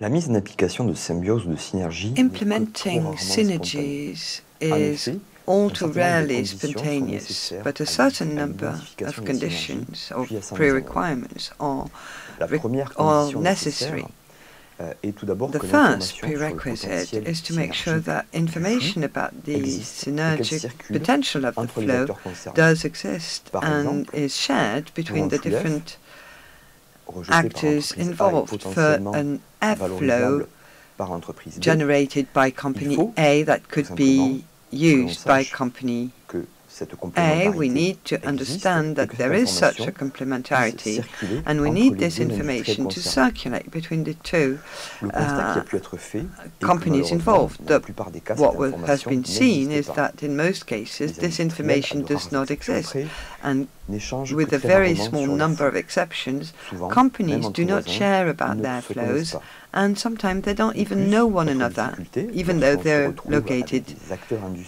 La mise en application de symbiose ou de synergie. Implementing synergies is all too rarely spontaneous, but a certain number of conditions or pre-requirements are necessary. The first prerequisite is to make sure that information about the synergic potential of the flow does exist and is shared between the different actors involved for an F-flow generated by company A that could be used by company A. We need to understand that there is such a complementarity, and we need this information to circulate between the two companies involved. What has been seen is that in most cases this information does not exist, and with a very small number of exceptions, companies do not share about their flows, and sometimes they don't even know one another, even though they're located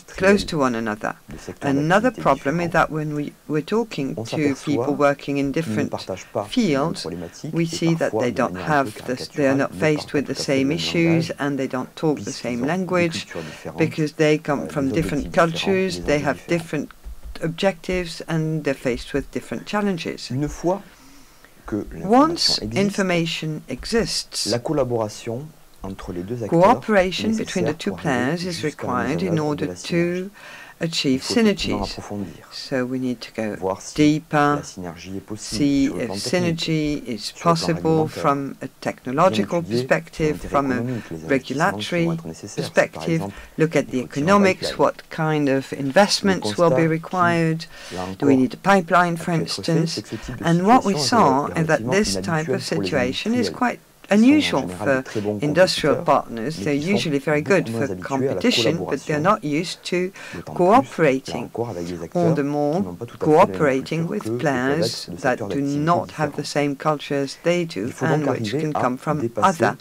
close to one another. Another problem is that when we're talking to people working in different fields, we see that they don't have this, they are not faced with the same issues, and they don't talk the same language because they come from different cultures, they have different objectives, and they're faced with different challenges. Once information exists, cooperation between the two players is required in order to achieve synergies. So we need to go deeper, see if synergy is possible from a technological perspective, from a regulatory perspective, look at the economics, what kind of investments will be required, do we need a pipeline, for instance. And what we saw is that this type of situation is quite unusual for industrial partners. They're usually very good for competition, but they're not used to cooperating, all the more cooperating with players that do not have the same culture as they do and which can come from other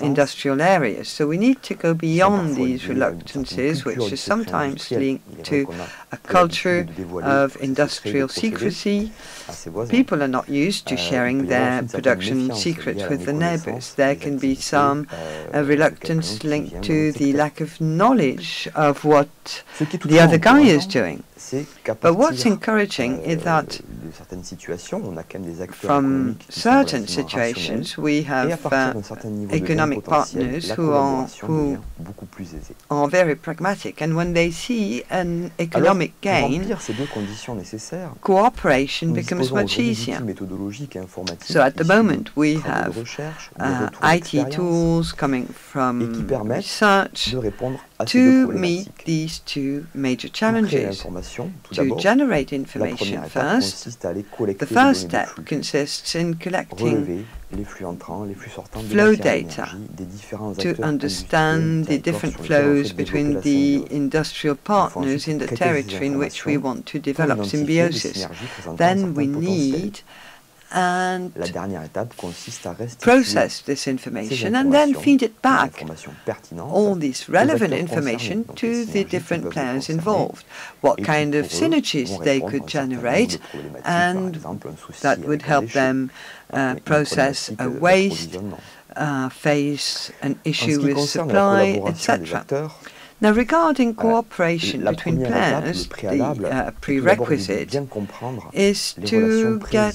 industrial areas. So we need to go beyond these reluctances, which is sometimes linked to a culture of industrial secrecy. People are not used to sharing their production secrets with the neighbours. There can be some reluctance linked to the lack of knowledge of what the other guy is doing. But what's encouraging is that from certain situations we have economic partners who are very pragmatic, and when they see an economic gain, cooperation becomes much easier. So at the moment we have IT tools coming from research to meet these two major challenges. To generate information first, the first step consists in collecting flow data to understand the different flows between the industrial partners in the territory in which we want to develop symbiosis. Then we need and process this information and then feed it back, all this relevant information, to the different players involved, what kind of synergies they could generate, and that would help them process a waste, face an issue with supply, etc. Now, regarding cooperation between players, the prerequisite is to get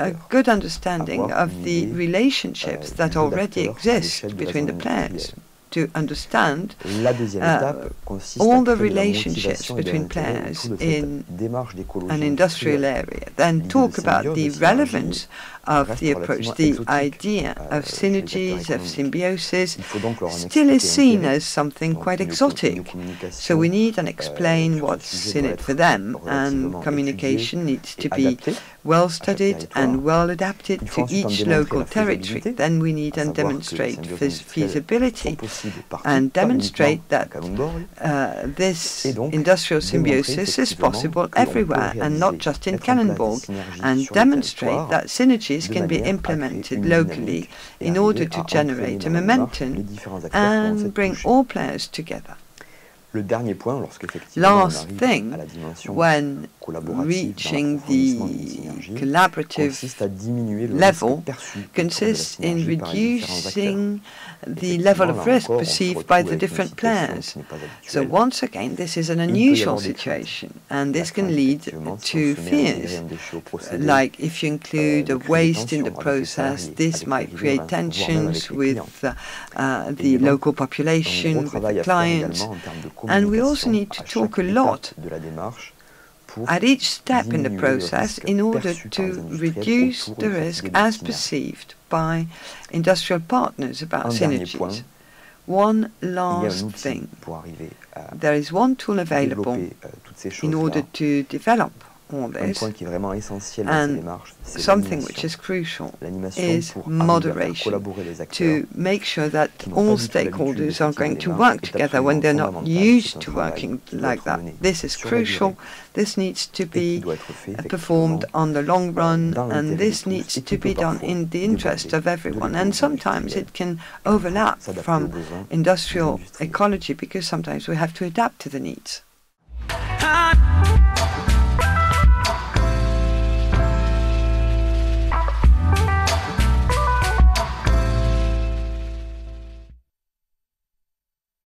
a good understanding of the relationships that already exist between the players, to understand all the relationships between players in an industrial area, then talk about the relevance of the approach. The idea of synergies, of symbiosis, still is seen as something quite exotic. So we need and explain what's in it for them, and communication needs to be well studied and well adapted to each local territory. Then we need and demonstrate feasibility, and demonstrate that this industrial symbiosis is possible everywhere and not just in Kalundborg, and demonstrate that synergies can be implemented locally in order to generate a momentum and bring all players together. Le dernier point, lorsqu'effectivement on arrive à la dimension collaborative d'un fournissement d'une synergie, consiste à diminuer le risque perçu de la synergie par les différents acteurs. The level of risk perceived by the different players. So once again, this is an unusual situation, and this can lead to fears. Like if you include a waste in the process, this might create tensions with the local population, with the clients, and we also need to talk a lot at each step in the process in order to reduce the risk as perceived by industrial partners about synergies. One last thing. There is one tool available in order to develop all this, and something which is crucial is moderation, to make sure that all stakeholders are going to work together when they're not used to working like that. This is crucial, this needs to be performed on the long run, and this needs to be done in the interest of everyone. And sometimes it can overlap from industrial ecology, because sometimes we have to adapt to the needs.